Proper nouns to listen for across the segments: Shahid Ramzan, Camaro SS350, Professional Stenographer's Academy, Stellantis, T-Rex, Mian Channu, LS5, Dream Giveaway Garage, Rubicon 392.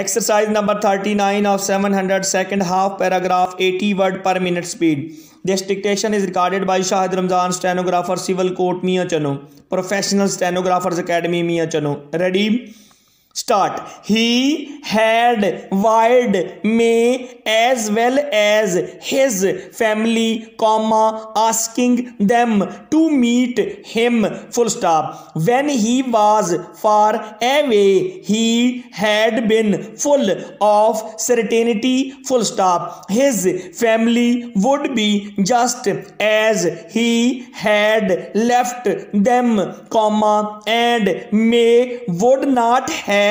Exercise number 39 of 700, second half, paragraph, 80 word per minute speed. This dictation is recorded by Shahid Ramzan, stenographer, civil court, Mian Channu, Professional Stenographer's Academy, Mian Channu. Ready? Start. He had wide me as well as his family, comma, asking them to meet him, full stop. When he was far away, he had been full of certainty, full stop. His family would be just as he had left them, comma, and may would not have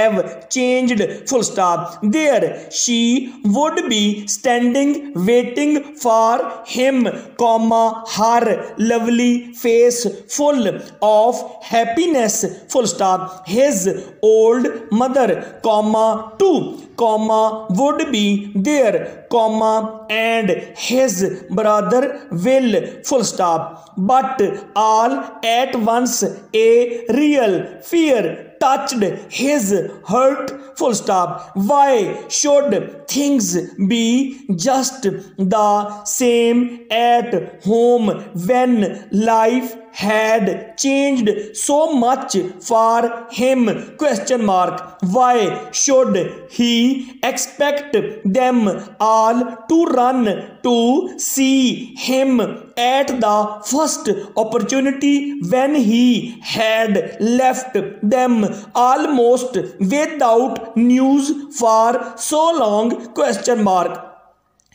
changed, full stop. There she would be standing waiting for him, comma, her lovely face full of happiness, full stop. His old mother, comma, too, comma, would be there, comma, and his brother will, full stop. But all at once a real fear touched his heart, full stop. Why should things be just the same at home when life had changed so much for him, question mark. Why should he expect them all to run to see him at the first opportunity when he had left them almost without news for so long, question mark.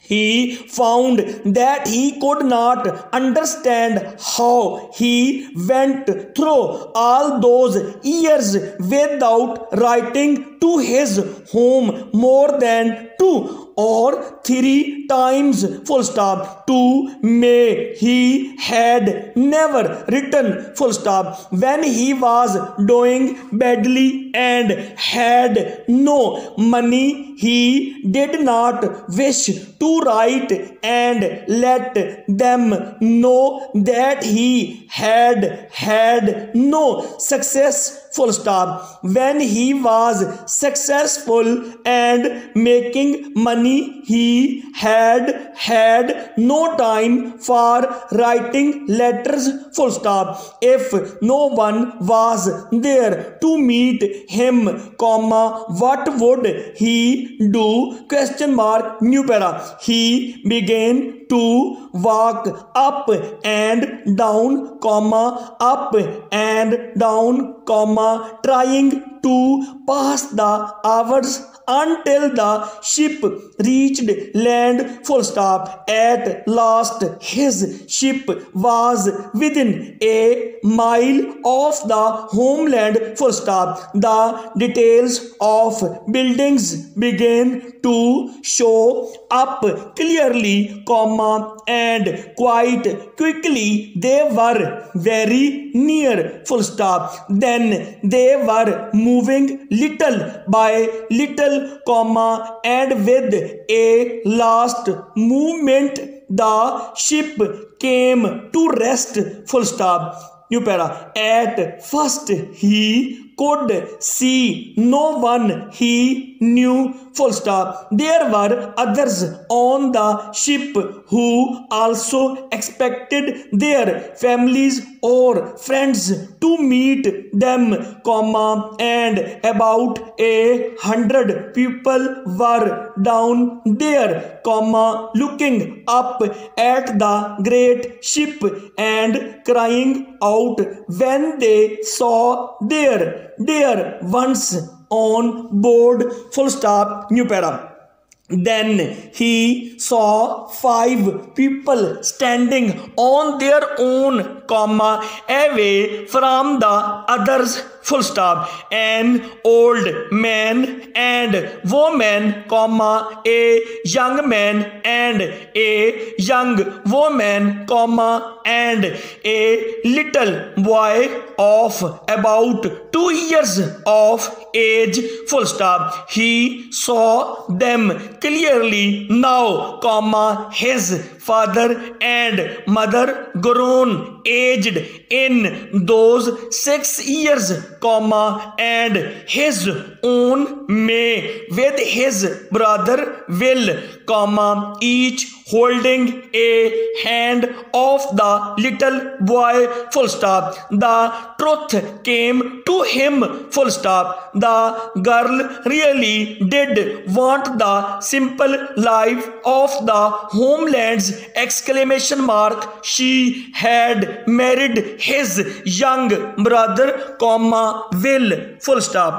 He found that he could not understand how he went through all those years without writing to his home more than 2 or 3 times, full stop. To me he had never written, full stop. When he was doing badly and had no money, he did not wish to write and let them know that he had had no success, full stop. When he was successful and making money, he had had no time for writing letters, full stop. If no one was there to meet him, comma, what would he do, question mark, new para. He began to walk up and down, comma, up and down, comma, trying to pass the hours until the ship reached land, full stop. At last his ship was within a mile of the homeland, full stop. The details of buildings began to show up clearly, comma, and quite quickly they were very near, full stop. Then they were moving little by little, comma, and with a last movement the ship came to rest, full stop. New para. At first he could see no one he knew, full stop. There were others on the ship who also expected their families or friends to meet them, comma, and about 100 people were down there, comma, looking up at the great ship and crying out when they saw their dear ones on board, full stop, new para. Then he saw 5 people standing on their own, comma, away from the others, full stop. An old man and woman, comma, a young man and a young woman, comma, and a little boy of about 2 years of age, full stop. He saw them clearly now, comma, his father and mother grown aged in those 6 years, comma, and his own may with his brother will, comma, each holding a hand of the little boy, full stop. The truth came to him, full stop. The girl really did want the simple life of the homelands, exclamation mark. She had married his young brother, comma, will, full stop.